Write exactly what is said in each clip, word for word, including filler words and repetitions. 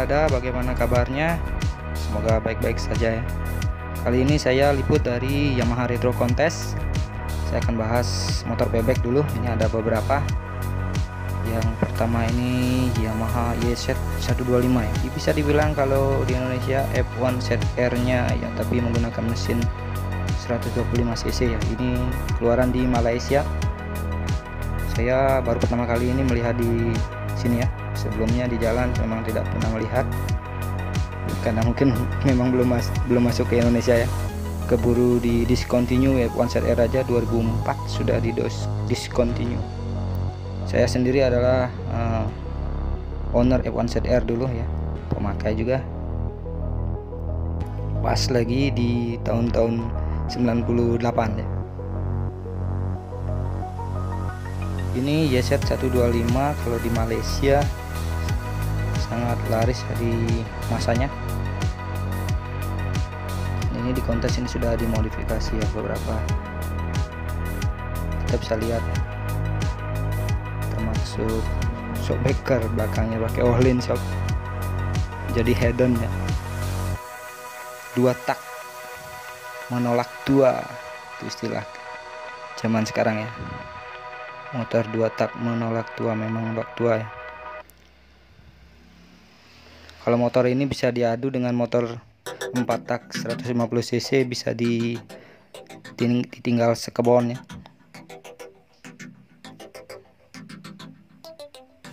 berada, bagaimana kabarnya? Semoga baik-baik saja ya. Kali ini saya liput dari Yamaha Retro Contest. Saya akan bahas motor bebek dulu. Ini ada beberapa. Yang pertama ini Yamaha Y Z seratus dua puluh lima ya. Ini bisa dibilang kalau di Indonesia F one Z R nya ya, tapi menggunakan mesin seratus dua puluh lima cc ya. Ini keluaran di Malaysia. Saya baru pertama kali ini melihat di sini ya. Sebelumnya di jalan memang tidak pernah melihat, karena mungkin memang belum mas belum masuk ke Indonesia ya. Keburu di discontinue F one Z R aja, dua ribu empat sudah di discontinue. Saya sendiri adalah uh, owner F one Z R dulu ya, pemakai juga. Pas lagi di tahun-tahun sembilan puluh delapan ya. Ini Y Z seratus dua puluh lima kalau di Malaysia sangat laris di masanya. Ini di kontes ini sudah dimodifikasi ya beberapa, kita bisa lihat, termasuk shockbreaker belakangnya pakai Ohlin shock, jadi head-on ya, dua tak menolak dua, itu istilah zaman sekarang ya, motor dua tak menolak dua, memang menolak dua ya. Kalau motor ini bisa diadu dengan motor empat tak seratus lima puluh cc, bisa ditinggal sekebon ya.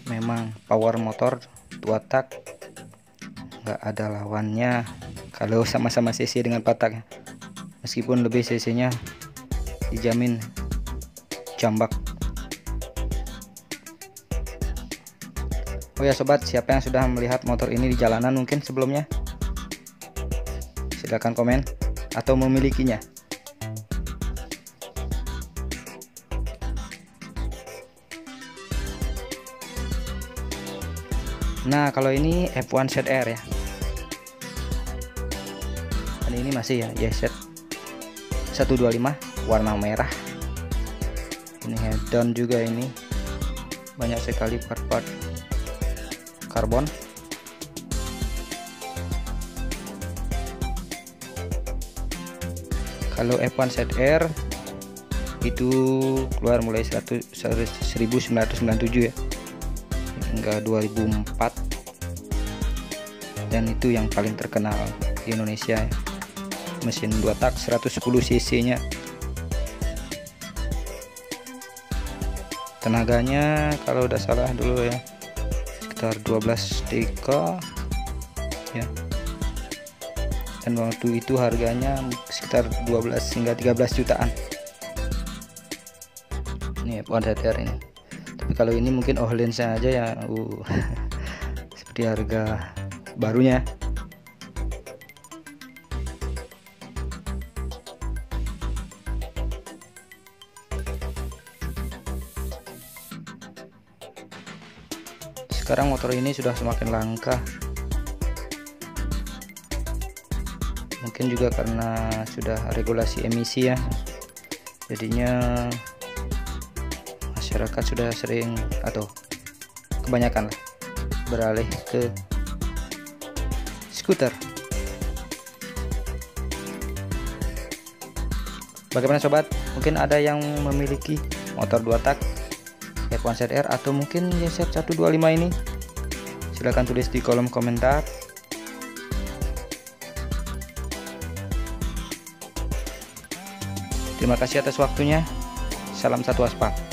Memang power motor dua tak, nggak ada lawannya kalau sama-sama cc dengan empat tak ya. Meskipun lebih cc nya dijamin jambak. Oh ya sobat, siapa yang sudah melihat motor ini di jalanan mungkin sebelumnya, silahkan komen atau memilikinya. Nah kalau ini F one Z R ya, dan ini masih ya Y Z seratus dua puluh lima warna merah. Ini head-down juga, ini banyak sekali part-part karbon. Kalau F one Z R itu keluar mulai seribu sembilan ratus sembilan puluh tujuh ya hingga dua ribu empat, dan itu yang paling terkenal di Indonesia ya. Mesin dua tak seratus sepuluh cc nya, tenaganya kalau udah salah dulu ya dua belas D K ya, dan waktu itu harganya sekitar dua belas hingga tiga belas jutaan ini F one Z R ini. Tapi kalau ini mungkin Ohlin saja ya, uh, seperti harga barunya. Sekarang motor ini sudah semakin langka, mungkin juga karena sudah regulasi emisi ya, jadinya masyarakat sudah sering atau kebanyakan lah beralih ke skuter. Bagaimana sobat, mungkin ada yang memiliki motor dua tak F one Z R atau mungkin Y Z seratus dua puluh lima ini, silahkan tulis di kolom komentar. Terima kasih atas waktunya. Salam satu aspal.